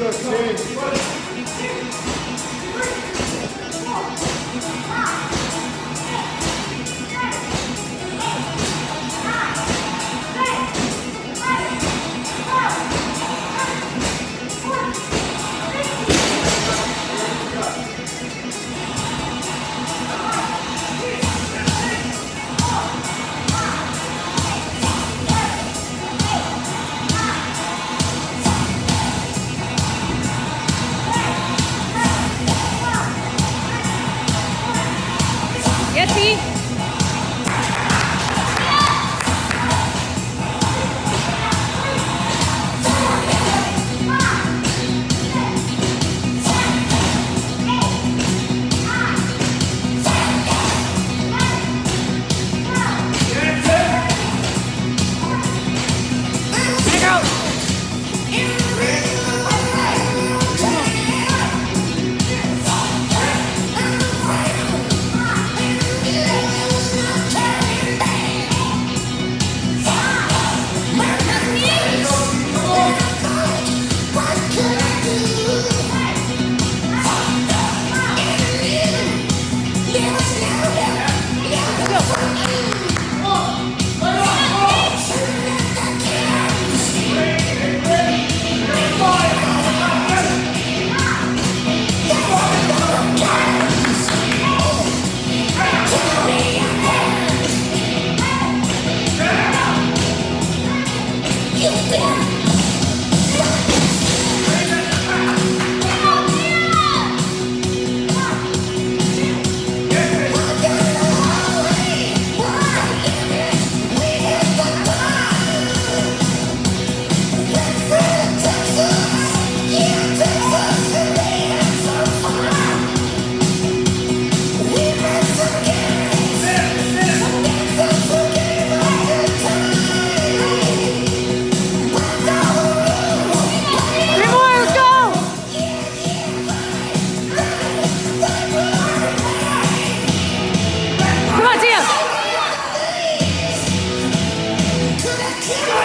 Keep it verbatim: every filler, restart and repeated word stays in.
Yes, yeah.